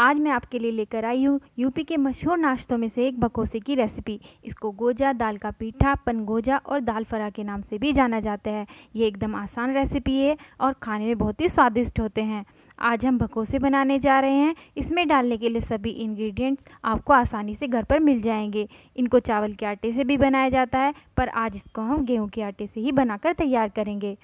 आज मैं आपके लिए लेकर आई हूँ यूपी के मशहूर नाश्तों में से एक भकोसे की रेसिपी। इसको गोजा, दाल का पीठा, पनगोजा और दालफरा के नाम से भी जाना जाता है। ये एकदम आसान रेसिपी है और खाने में बहुत ही स्वादिष्ट होते हैं। आज हम भकोसे बनाने जा रहे हैं। इसमें डालने के लिए सभी इंग्रेडिएंट्स आपको आसानी से घर पर मिल जाएंगे। इनको चावल के आटे से भी बनाया जाता है, पर आज इसको हम गेहूं के आटे से ही बनाकर तैयार करेंगे।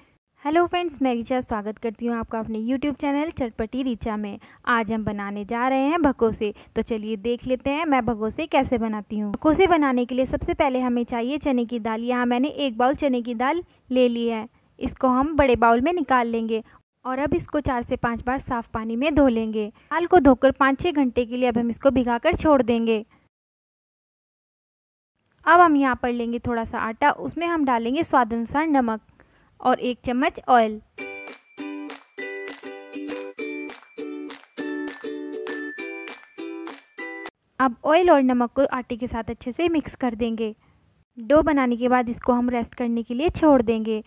हेलो फ्रेंड्स, मैं रीचा स्वागत करती हूँ आपका अपने यूट्यूब चैनल चटपटी रीचा में। आज हम बनाने जा रहे हैं भकोसे, तो चलिए देख लेते हैं मैं भकोसे कैसे बनाती हूँ। भकोसे बनाने के लिए सबसे पहले हमें चाहिए चने की दाल। यहाँ मैंने एक बाउल चने की दाल ले ली है। इसको हम बड़े बाउल में निकाल लेंगे और अब इसको 4 से 5 बार साफ पानी में धो लेंगे। दाल को धोकर 5-6 घंटे के लिए अब हम इसको भिगाकर छोड़ देंगे। अब हम यहाँ पर लेंगे थोड़ा सा आटा, उसमें हम डालेंगे स्वाद अनुसार नमक और 1 चम्मच ऑयल। अब ऑयल और नमक को आटे के साथ अच्छे से मिक्स कर देंगे। डो बनाने के बाद इसको हम रेस्ट करने के लिए छोड़ देंगे।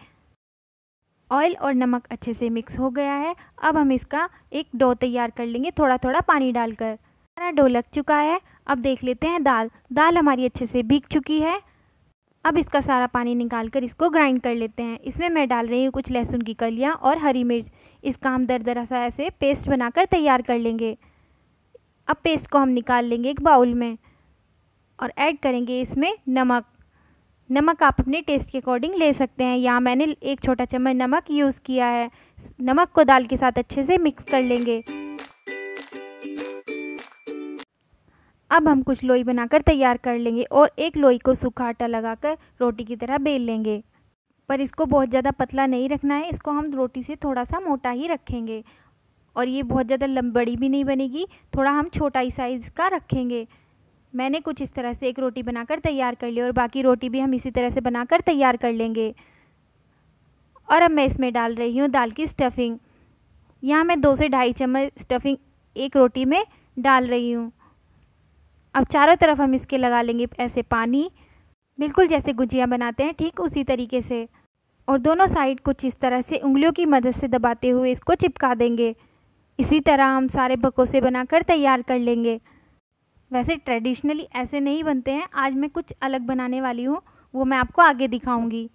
ऑयल और नमक अच्छे से मिक्स हो गया है। अब हम इसका एक डो तैयार कर लेंगे, थोड़ा थोड़ा पानी डालकर। हमारा डो लग चुका है। अब देख लेते हैं दाल हमारी अच्छे से भीग चुकी है। अब इसका सारा पानी निकाल कर इसको ग्राइंड कर लेते हैं। इसमें मैं डाल रही हूँ कुछ लहसुन की कलियाँ और हरी मिर्च। इसका हम दरदरा सा ऐसे पेस्ट बनाकर तैयार कर लेंगे। अब पेस्ट को हम निकाल लेंगे एक बाउल में और ऐड करेंगे इसमें नमक। नमक आप अपने टेस्ट के अकॉर्डिंग ले सकते हैं। यहाँ मैंने 1 छोटा चम्मच नमक यूज़ किया है। नमक को दाल के साथ अच्छे से मिक्स कर लेंगे। अब हम कुछ लोई बनाकर तैयार कर लेंगे और एक लोई को सूखा आटा लगाकर रोटी की तरह बेल लेंगे, पर इसको बहुत ज़्यादा पतला नहीं रखना है। इसको हम रोटी से थोड़ा सा मोटा ही रखेंगे और ये बहुत ज़्यादा लंबड़ी भी नहीं बनेगी, थोड़ा हम छोटा ही साइज़ का रखेंगे। मैंने कुछ इस तरह से एक रोटी बनाकर तैयार कर ली और बाकी रोटी भी हम इसी तरह से बनाकर तैयार कर लेंगे। और अब मैं इसमें डाल रही हूँ दाल की स्टफिंग। यहाँ मैं 2 से ढाई चम्मच स्टफिंग एक रोटी में डाल रही हूँ। अब चारों तरफ हम इसके लगा लेंगे ऐसे पानी, बिल्कुल जैसे गुजिया बनाते हैं ठीक उसी तरीके से, और दोनों साइड कुछ इस तरह से उंगलियों की मदद से दबाते हुए इसको चिपका देंगे। इसी तरह हम सारे भकोसे बनाकर तैयार कर लेंगे। वैसे ट्रेडिशनली ऐसे नहीं बनते हैं, आज मैं कुछ अलग बनाने वाली हूँ, वो मैं आपको आगे दिखाऊंगी।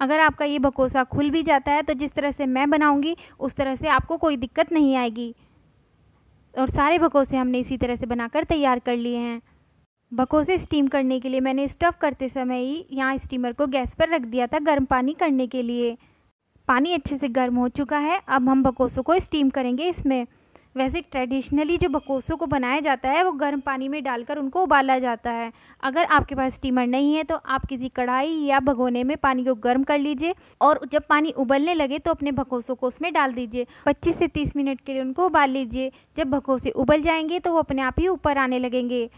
अगर आपका ये भकोसा खुल भी जाता है तो जिस तरह से मैं बनाऊंगी उस तरह से आपको कोई दिक्कत नहीं आएगी। और सारे भकोसे हमने इसी तरह से बनाकर तैयार कर लिए हैं। भकोसे स्टीम करने के लिए मैंने स्टफ़ करते समय ही यहाँ स्टीमर को गैस पर रख दिया था गर्म पानी करने के लिए। पानी अच्छे से गर्म हो चुका है। अब हम भकोसों को स्टीम करेंगे इसमें। वैसे ट्रेडिशनली जो भकोसों को बनाया जाता है वो गर्म पानी में डालकर उनको उबाला जाता है। अगर आपके पास स्टीमर नहीं है तो आप किसी कढ़ाई या भगोने में पानी को गर्म कर लीजिए और जब पानी उबलने लगे तो अपने भकोसों को उसमें डाल दीजिए। 25 से 30 मिनट के लिए उनको उबाल लीजिए। जब भकोसे उबल जाएंगे तो वो अपने आप ही ऊपर आने लगेंगे।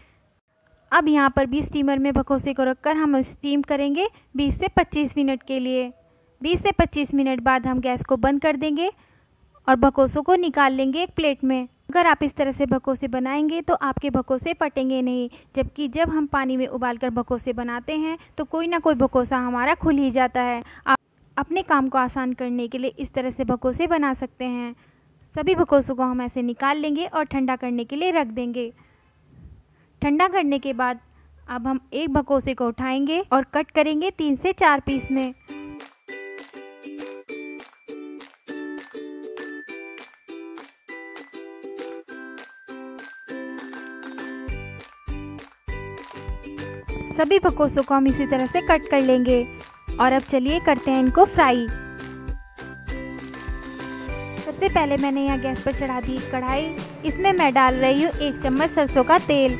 अब यहाँ पर भी स्टीमर में भकोसे को रखकर हम स्टीम करेंगे 20 से 25 मिनट के लिए। 20 से 25 मिनट बाद हम गैस को बंद कर देंगे और भकोसों को निकाल लेंगे एक प्लेट में। अगर आप इस तरह से भकोसे बनाएंगे तो आपके भकोसे फटेंगे नहीं, जबकि जब हम पानी में उबालकर भकोसे बनाते हैं तो कोई ना कोई भकोसा हमारा खुल ही जाता है। आप अपने काम को आसान करने के लिए इस तरह से भकोसे बना सकते हैं। सभी भकोसों को हम ऐसे निकाल लेंगे और ठंडा करने के लिए रख देंगे। ठंडा करने के बाद अब हम एक भकोसे को उठाएंगे और कट करेंगे 3 से 4 पीस में। सभी भकोसों को हम इसी तरह से कट कर लेंगे और अब चलिए करते हैं इनको फ्राई। सबसे पहले मैंने यहाँ गैस पर चढ़ा दी कढ़ाई। इसमें मैं डाल रही हूँ 1 चम्मच सरसों का तेल।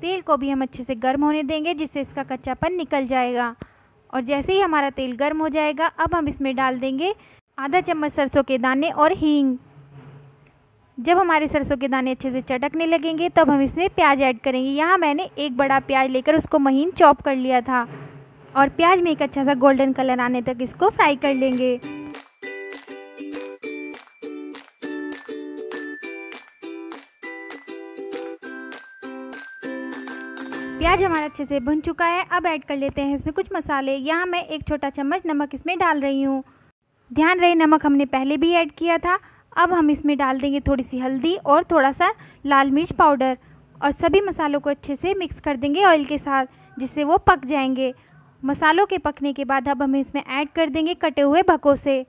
तेल को भी हम अच्छे से गर्म होने देंगे जिससे इसका कच्चापन निकल जाएगा। और जैसे ही हमारा तेल गर्म हो जाएगा अब हम इसमें डाल देंगे आधा चम्मच सरसों के दाने और हींग। जब हमारे सरसों के दाने अच्छे से चटकने लगेंगे तब हम इसमें प्याज ऐड करेंगे। यहाँ मैंने एक बड़ा प्याज लेकर उसको महीन चॉप कर लिया था और प्याज में एक अच्छा सा गोल्डन कलर आने तक इसको फ्राई कर लेंगे। प्याज हमारा अच्छे से भुन चुका है। अब ऐड कर लेते हैं इसमें कुछ मसाले। यहाँ मैं 1 छोटा चम्मच नमक इसमें डाल रही हूँ। ध्यान रहे नमक हमने पहले भी ऐड किया था। अब हम इसमें डाल देंगे थोड़ी सी हल्दी और थोड़ा सा लाल मिर्च पाउडर और सभी मसालों को अच्छे से मिक्स कर देंगे ऑयल के साथ, जिससे वो पक जाएंगे। मसालों के पकने के बाद अब हम इसमें ऐड कर देंगे कटे हुए भकोसे।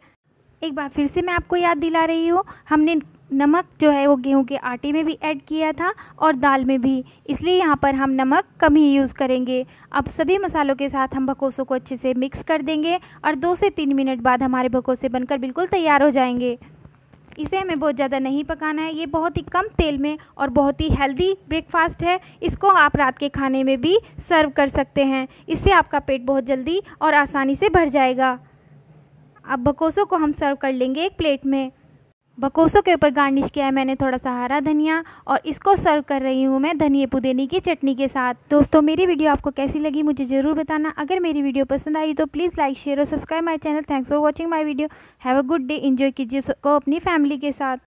एक बार फिर से मैं आपको याद दिला रही हूँ, हमने नमक जो है वो गेहूं के आटे में भी ऐड किया था और दाल में भी, इसलिए यहाँ पर हम नमक कम ही यूज़ करेंगे। अब सभी मसालों के साथ हम भकोसों को अच्छे से मिक्स कर देंगे और 2 से 3 मिनट बाद हमारे भकोसे बनकर बिल्कुल तैयार हो जाएंगे। इसे हमें बहुत ज़्यादा नहीं पकाना है, ये बहुत ही कम तेल में और बहुत ही हेल्दी ब्रेकफास्ट है। इसको आप रात के खाने में भी सर्व कर सकते हैं, इससे आपका पेट बहुत जल्दी और आसानी से भर जाएगा। अब भकोसों को हम सर्व कर लेंगे एक प्लेट में। भकोसों के ऊपर गार्निश किया है मैंने थोड़ा सा हरा धनिया और इसको सर्व कर रही हूँ मैं धनिया पुदीने की चटनी के साथ। दोस्तों मेरी वीडियो आपको कैसी लगी मुझे ज़रूर बताना। अगर मेरी वीडियो पसंद आई तो प्लीज़ लाइक शेयर और subscribe my channel. Thanks for watching my video. Have a good day. Enjoy कीजिए सबको अपनी फैमिली के साथ।